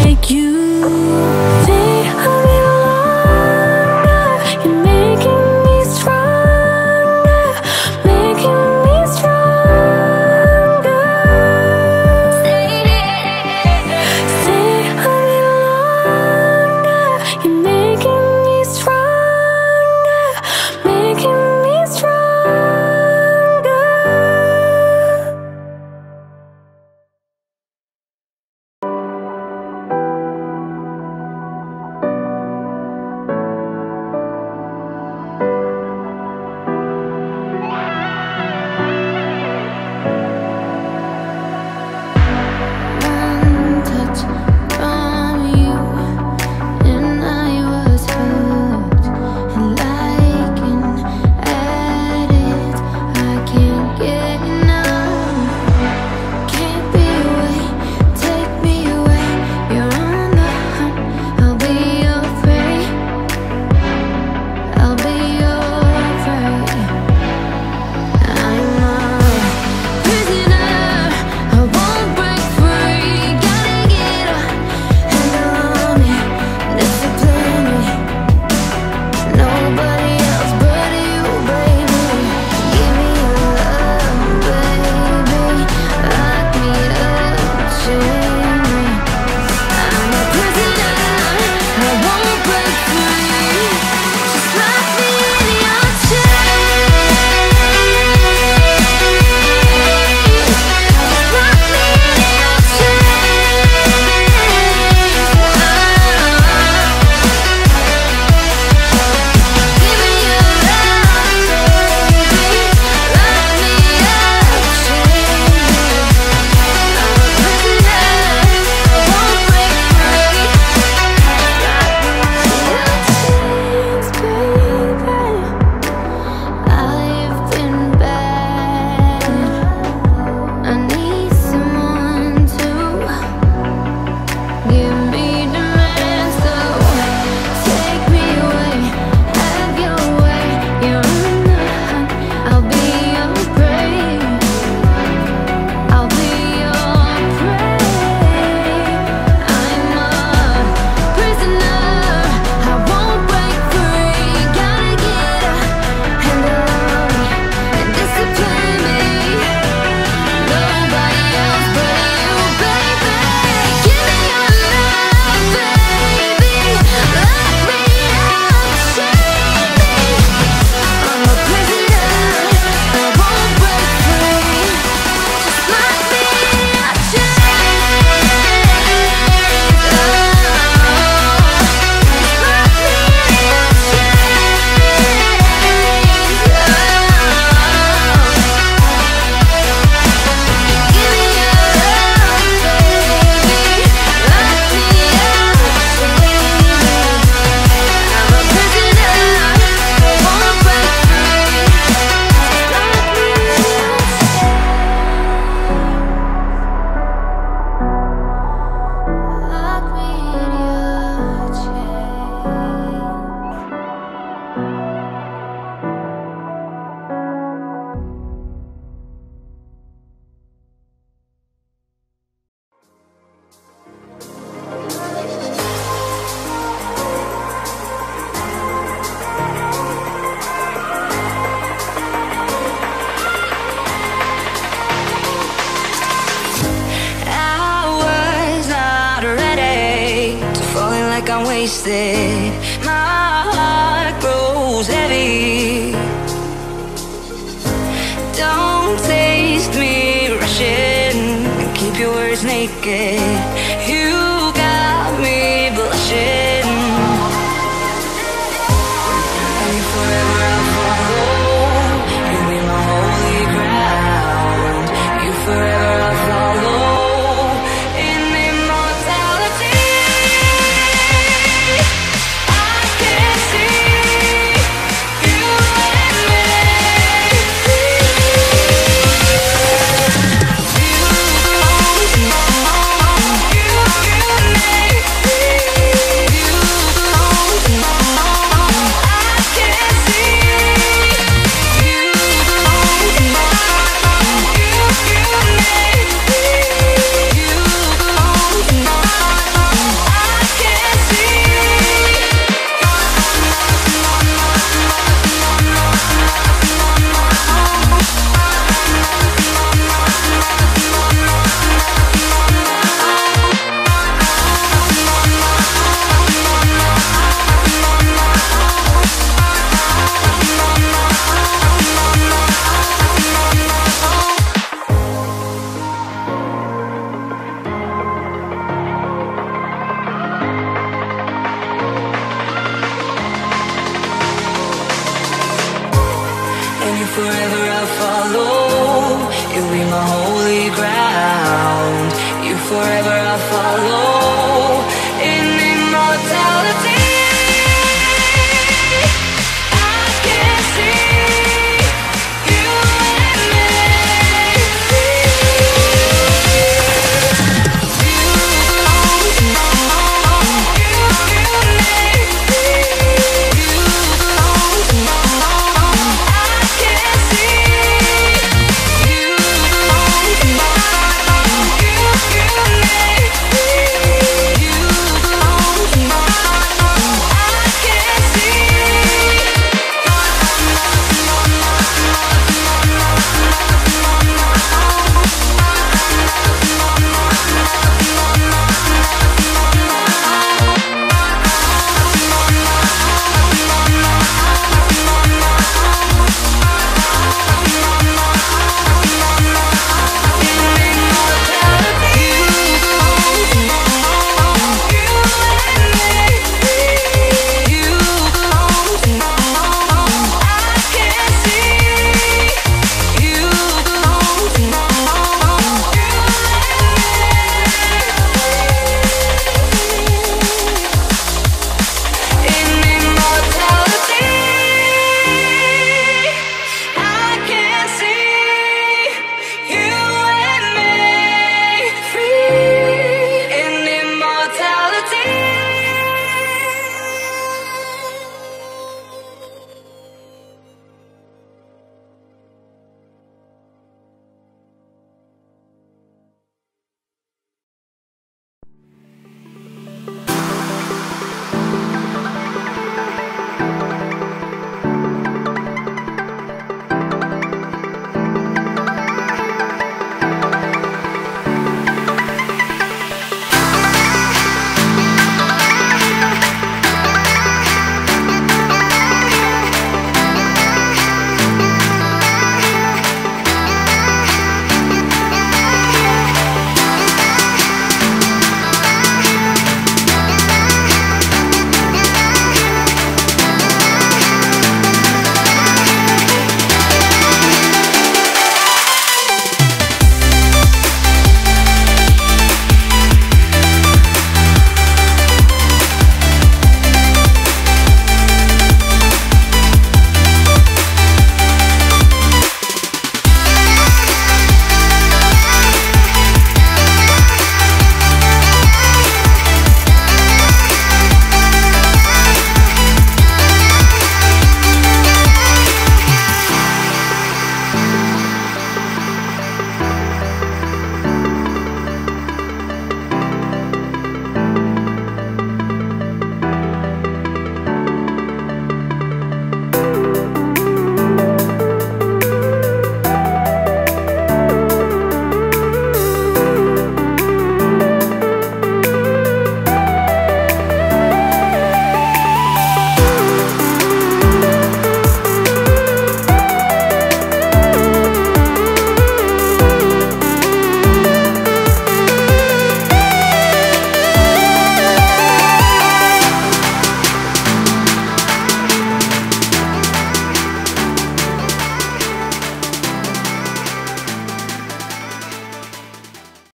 take you. Stay a little longer. You're making me stronger, making me stronger. Stay a little longer. You're making me stronger, making me stronger. Wasted, my heart grows heavy. Don't taste me rushing, keep your words naked. You got me blushing. And forever I'll follow, you'll be my holy ground. You forever I'll follow. forever I'll follow. You'll be my holy ground. You forever I'll follow.